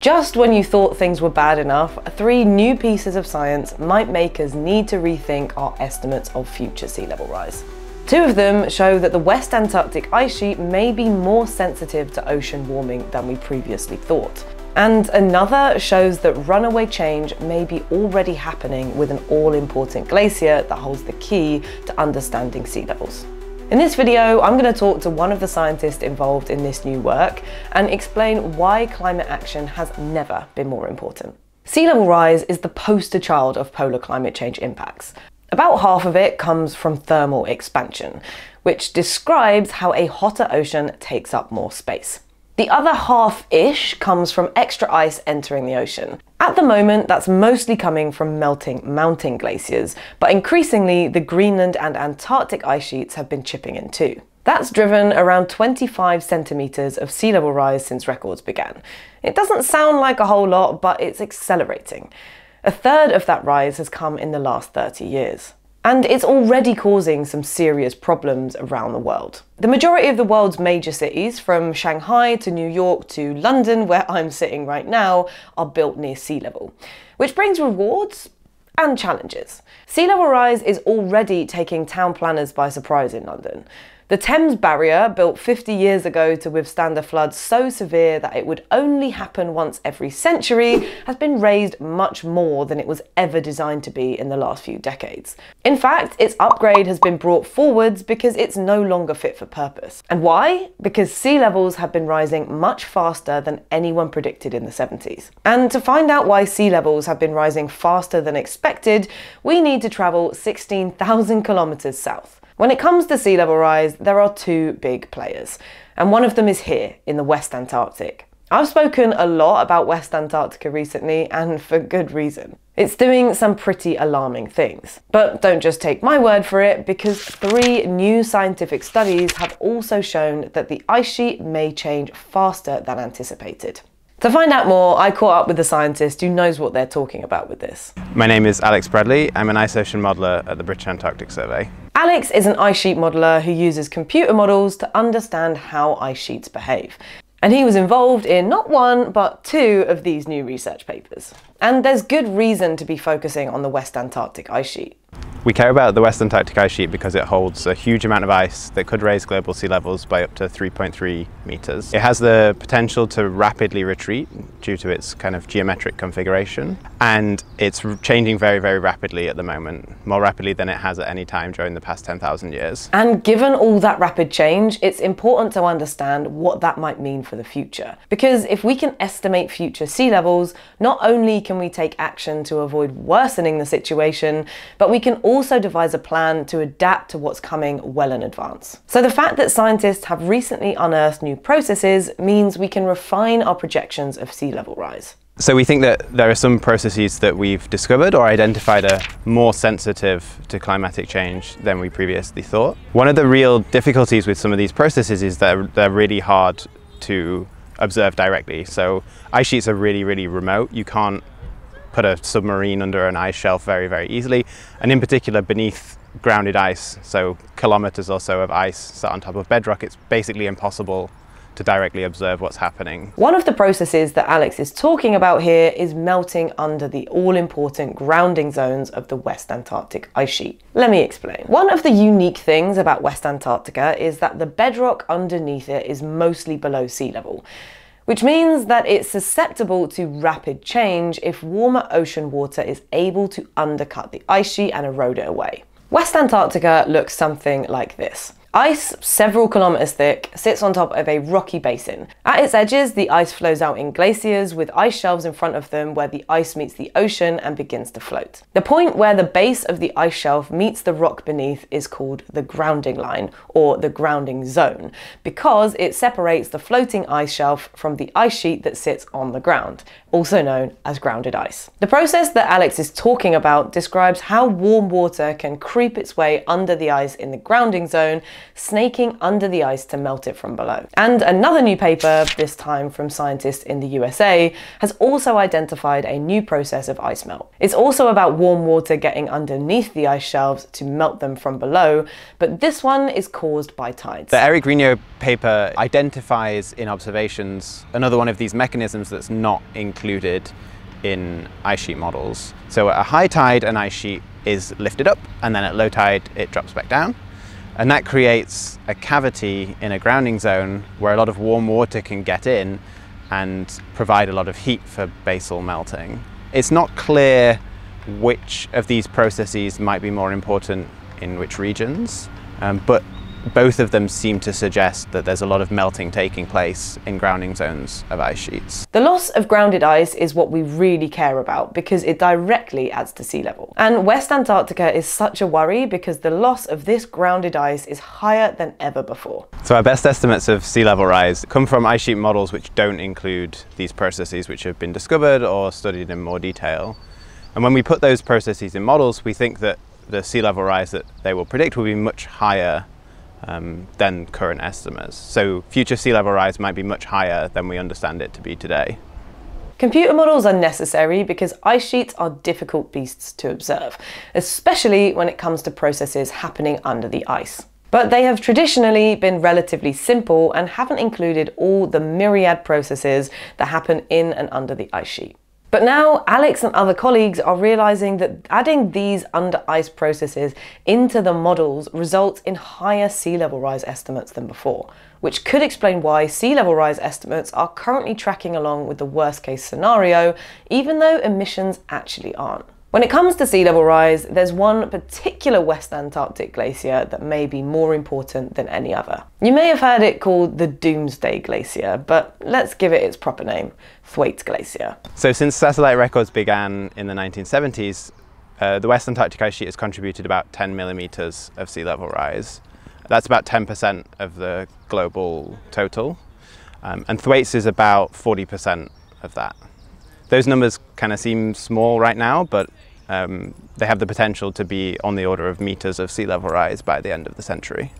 Just when you thought things were bad enough, 3 new pieces of science might make us need to rethink our estimates of future sea level rise. 2 of them show that the West Antarctic ice sheet may be more sensitive to ocean warming than we previously thought. And another shows that runaway change may be already happening with an all-important glacier that holds the key to understanding sea levels. In this video, I'm going to talk to one of the scientists involved in this new work and explain why climate action has never been more important. Sea level rise is the poster child of polar climate change impacts. About half of it comes from thermal expansion, which describes how a hotter ocean takes up more space. The other half-ish comes from extra ice entering the ocean. At the moment, that's mostly coming from melting mountain glaciers, but increasingly the Greenland and Antarctic ice sheets have been chipping in too. That's driven around 25 centimetres of sea level rise since records began. It doesn't sound like a whole lot, but it's accelerating. A third of that rise has come in the last 30 years. And it's already causing some serious problems around the world. The majority of the world's major cities, from Shanghai to New York to London, where I'm sitting right now, are built near sea level, which brings rewards and challenges. Sea level rise is already taking town planners by surprise in London. The Thames Barrier, built 50 years ago to withstand a flood so severe that it would only happen once every century, has been raised much more than it was ever designed to be in the last few decades. In fact, its upgrade has been brought forwards because it's no longer fit for purpose. And why? Because sea levels have been rising much faster than anyone predicted in the 70s. And to find out why sea levels have been rising faster than expected, we need to travel 16,000 kilometers south. When it comes to sea level rise, there are 2 big players, and one of them is here in the West Antarctic. I've spoken a lot about West Antarctica recently, and for good reason. It's doing some pretty alarming things. But don't just take my word for it, because 3 new scientific studies have also shown that the ice sheet may change faster than anticipated. To find out more, I caught up with a scientist who knows what they're talking about with this. My name is Alex Bradley. I'm an ice ocean modeller at the British Antarctic Survey. Alex is an ice sheet modeller who uses computer models to understand how ice sheets behave. And he was involved in not 1, but 2 of these new research papers. And there's good reason to be focusing on the West Antarctic ice sheet. We care about the West Antarctic ice sheet because it holds a huge amount of ice that could raise global sea levels by up to 3.3 meters. It has the potential to rapidly retreat due to its kind of geometric configuration, and it's changing very, very rapidly at the moment, more rapidly than it has at any time during the past 10,000 years. And given all that rapid change, it's important to understand what that might mean for the future. Because if we can estimate future sea levels, not only can we take action to avoid worsening the situation, but we can also devise a plan to adapt to what's coming well in advance. So the fact that scientists have recently unearthed new processes means we can refine our projections of sea level rise. So we think that there are some processes that we've discovered or identified are more sensitive to climatic change than we previously thought. One of the real difficulties with some of these processes is that they're really hard to observe directly. So ice sheets are really, really remote. You can't put a submarine under an ice shelf very, very easily, and in particular beneath grounded ice, so kilometers or so of ice sat on top of bedrock, it's basically impossible to directly observe what's happening. One of the processes that Alex is talking about here is melting under the all-important grounding zones of the West Antarctic ice sheet. Let me explain. One of the unique things about West Antarctica is that the bedrock underneath it is mostly below sea level, which means that it's susceptible to rapid change if warmer ocean water is able to undercut the ice sheet and erode it away. West Antarctica looks something like this. Ice, several kilometres thick, sits on top of a rocky basin. At its edges, the ice flows out in glaciers with ice shelves in front of them where the ice meets the ocean and begins to float. The point where the base of the ice shelf meets the rock beneath is called the grounding line, or the grounding zone, because it separates the floating ice shelf from the ice sheet that sits on the ground, also known as grounded ice. The process that Alex is talking about describes how warm water can creep its way under the ice in the grounding zone snaking under the ice to melt it from below. And another new paper, this time from scientists in the USA, has also identified a new process of ice melt. It's also about warm water getting underneath the ice shelves to melt them from below, but this one is caused by tides. The Eric Rignot paper identifies in observations another one of these mechanisms that's not included in ice sheet models. So at a high tide, an ice sheet is lifted up, and then at low tide, it drops back down. And that creates a cavity in a grounding zone where a lot of warm water can get in and provide a lot of heat for basal melting. It's not clear which of these processes might be more important in which regions, but both of them seem to suggest that there's a lot of melting taking place in grounding zones of ice sheets. The loss of grounded ice is what we really care about because it directly adds to sea level. And West Antarctica is such a worry because the loss of this grounded ice is higher than ever before. So our best estimates of sea level rise come from ice sheet models which don't include these processes which have been discovered or studied in more detail. And when we put those processes in models, we think that the sea level rise that they will predict will be much higher than current estimates. So future sea level rise might be much higher than we understand it to be today. Computer models are necessary because ice sheets are difficult beasts to observe, especially when it comes to processes happening under the ice. But they have traditionally been relatively simple and haven't included all the myriad processes that happen in and under the ice sheet. But now Alex and other colleagues are realizing that adding these under ice processes into the models results in higher sea level rise estimates than before, which could explain why sea level rise estimates are currently tracking along with the worst case scenario, even though emissions actually aren't. When it comes to sea level rise, there's one particular West Antarctic glacier that may be more important than any other. You may have heard it called the Doomsday Glacier, but let's give it its proper name, Thwaites Glacier. So since satellite records began in the 1970s, the West Antarctic ice sheet has contributed about 10 millimeters of sea level rise. That's about 10% of the global total, and Thwaites is about 40% of that. Those numbers kind of seem small right now, but they have the potential to be on the order of meters of sea level rise by the end of the century.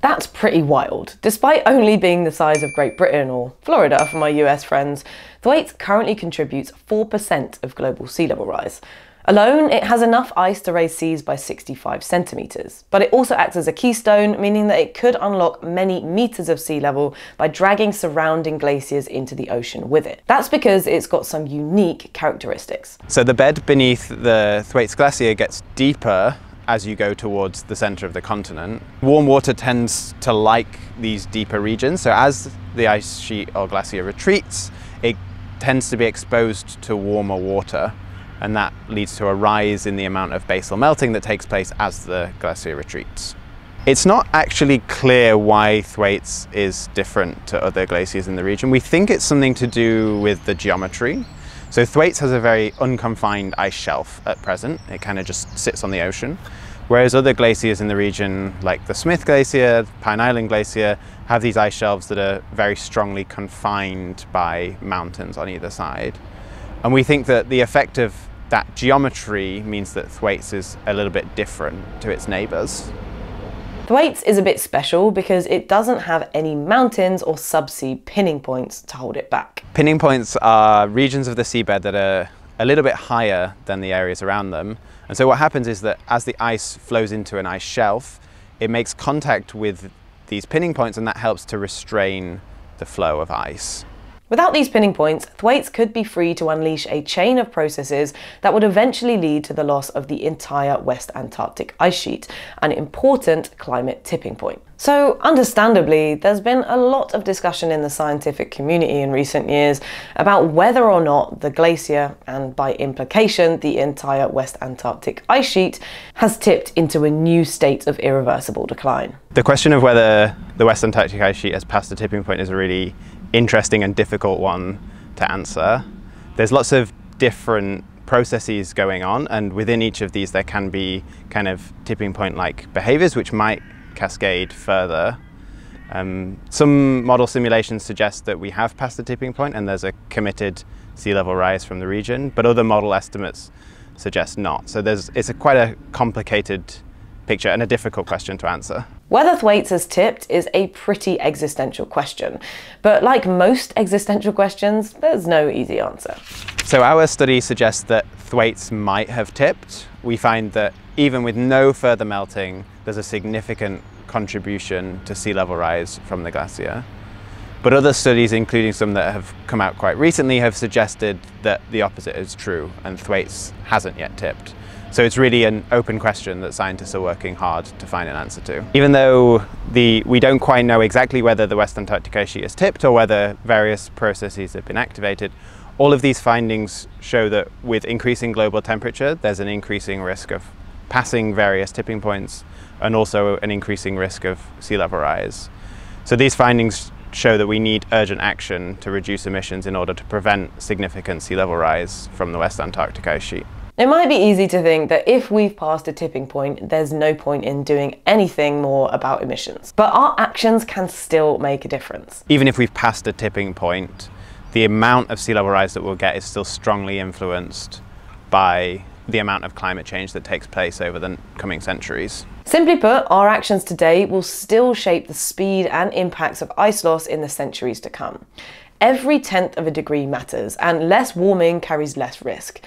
That's pretty wild. Despite only being the size of Great Britain or Florida for my US friends, Thwaites currently contributes 4% of global sea level rise. Alone, it has enough ice to raise seas by 65 centimeters, but it also acts as a keystone, meaning that it could unlock many meters of sea level by dragging surrounding glaciers into the ocean with it. That's because it's got some unique characteristics. So the bed beneath the Thwaites Glacier gets deeper as you go towards the center of the continent. Warm water tends to like these deeper regions, so as the ice sheet or glacier retreats, it tends to be exposed to warmer water, and that leads to a rise in the amount of basal melting that takes place as the glacier retreats. It's not actually clear why Thwaites is different to other glaciers in the region. We think it's something to do with the geometry. So Thwaites has a very unconfined ice shelf at present. It kind of just sits on the ocean. Whereas other glaciers in the region, like the Smith Glacier, Pine Island Glacier, have these ice shelves that are very strongly confined by mountains on either side. And we think that the effect of that geometry means that Thwaites is a little bit different to its neighbours. Thwaites is a bit special because it doesn't have any mountains or subsea pinning points to hold it back. Pinning points are regions of the seabed that are a little bit higher than the areas around them. And so what happens is that as the ice flows into an ice shelf, it makes contact with these pinning points, and that helps to restrain the flow of ice. Without these pinning points, Thwaites could be free to unleash a chain of processes that would eventually lead to the loss of the entire West Antarctic ice sheet, an important climate tipping point. So, understandably, there's been a lot of discussion in the scientific community in recent years about whether or not the glacier, and by implication the entire West Antarctic ice sheet, has tipped into a new state of irreversible decline. The question of whether the West Antarctic ice sheet has passed the tipping point is a really interesting and difficult one to answer. There's lots of different processes going on, and within each of these there can be kind of tipping point like behaviors which might cascade further. Some model simulations suggest that we have passed the tipping point and there's a committed sea level rise from the region, but other model estimates suggest not. So it's quite a complicated picture and a difficult question to answer. Whether Thwaites has tipped is a pretty existential question, but like most existential questions, there's no easy answer. So our study suggests that Thwaites might have tipped. We find that even with no further melting, there's a significant contribution to sea level rise from the glacier. But other studies, including some that have come out quite recently, have suggested that the opposite is true and Thwaites hasn't yet tipped. So it's really an open question that scientists are working hard to find an answer to. Even though we don't quite know exactly whether the West Antarctic Glacier is tipped or whether various processes have been activated, all of these findings show that with increasing global temperature, there's an increasing risk of passing various tipping points and also an increasing risk of sea level rise. So these findings show that we need urgent action to reduce emissions in order to prevent significant sea level rise from the West Antarctic ice sheet. It might be easy to think that if we've passed a tipping point, there's no point in doing anything more about emissions. But our actions can still make a difference. Even if we've passed a tipping point, the amount of sea level rise that we'll get is still strongly influenced by the amount of climate change that takes place over the coming centuries. Simply put, our actions today will still shape the speed and impacts of ice loss in the centuries to come. Every tenth of a degree matters, and less warming carries less risk.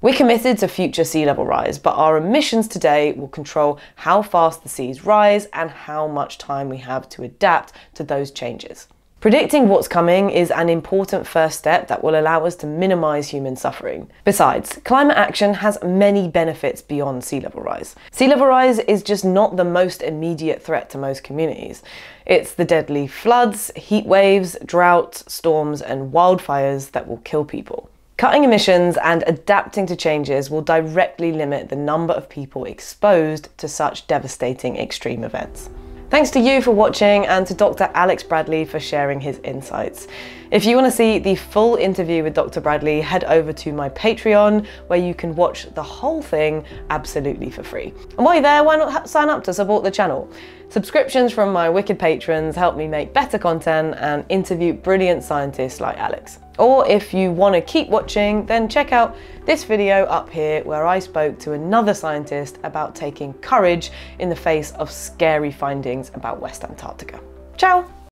We're committed to future sea level rise, but our emissions today will control how fast the seas rise and how much time we have to adapt to those changes. Predicting what's coming is an important first step that will allow us to minimise human suffering. Besides, climate action has many benefits beyond sea level rise. Sea level rise is just not the most immediate threat to most communities. It's the deadly floods, heat waves, droughts, storms and wildfires that will kill people. Cutting emissions and adapting to changes will directly limit the number of people exposed to such devastating extreme events. Thanks to you for watching and to Dr. Alex Bradley for sharing his insights. If you want to see the full interview with Dr. Bradley, head over to my Patreon where you can watch the whole thing absolutely for free. And while you're there, why not sign up to support the channel? Subscriptions from my wicked patrons help me make better content and interview brilliant scientists like Alex. Or if you want to keep watching, then check out this video up here where I spoke to another scientist about taking courage in the face of scary findings about West Antarctica. Ciao!